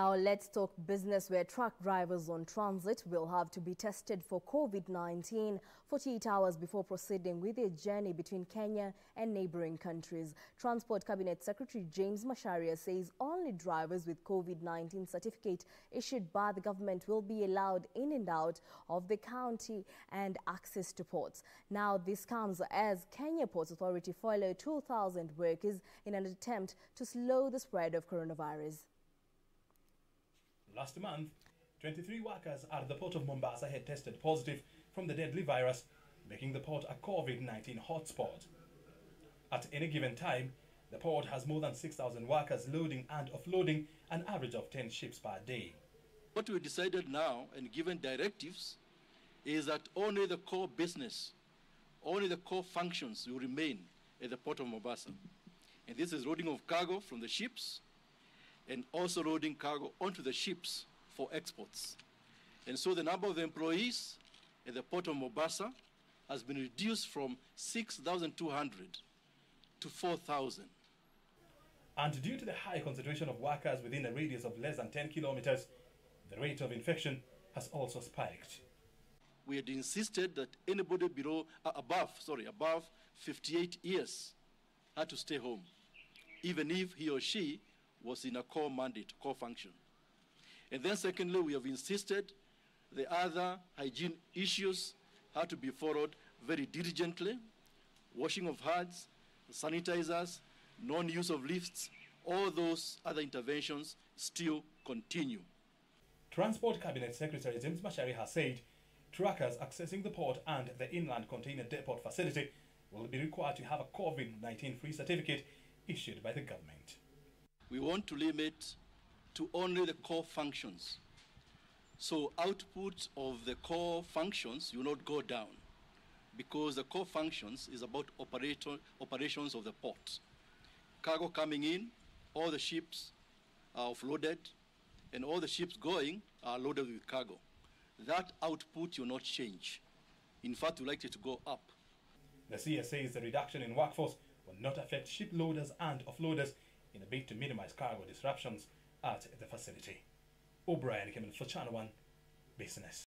Now let's talk business, where truck drivers on transit will have to be tested for COVID-19 48 hours before proceeding with their journey between Kenya and neighboring countries. Transport Cabinet Secretary James Macharia says only drivers with COVID-19 certificate issued by the government will be allowed in and out of the county and access to ports. Now this comes as Kenya Ports Authority furloughed 2,000 workers in an attempt to slow the spread of coronavirus. Last month, 23 workers at the Port of Mombasa had tested positive from the deadly virus, making the port a COVID-19 hotspot. At any given time, the port has more than 6,000 workers loading and offloading an average of 10 ships per day. What we decided now and given directives is that only the core business, only the core functions will remain at the Port of Mombasa. And this is loading of cargo from the ships, and also loading cargo onto the ships for exports. And so the number of employees at the Port of Mombasa has been reduced from 6,200 to 4,000. And due to the high concentration of workers within a radius of less than 10 kilometers, the rate of infection has also spiked. We had insisted that anybody above 58 years had to stay home, even if he or she was in a core mandate, core function. And then secondly, we have insisted the other hygiene issues had to be followed very diligently. Washing of hands, sanitizers, non-use of lifts, all those other interventions still continue. Transport Cabinet Secretary James Macharia has said truckers accessing the port and the inland container depot facility will be required to have a COVID-19 free certificate issued by the government. We want to limit to only the core functions. So output of the core functions will not go down, because the core functions is about operations of the port. Cargo coming in, all the ships are offloaded, and all the ships going are loaded with cargo. That output will not change. In fact, we're likely to go up. The CSA says the reduction in workforce will not affect ship loaders and offloaders in a bid to minimize cargo disruptions at the facility. O'Brien came in for Channel 1 Business.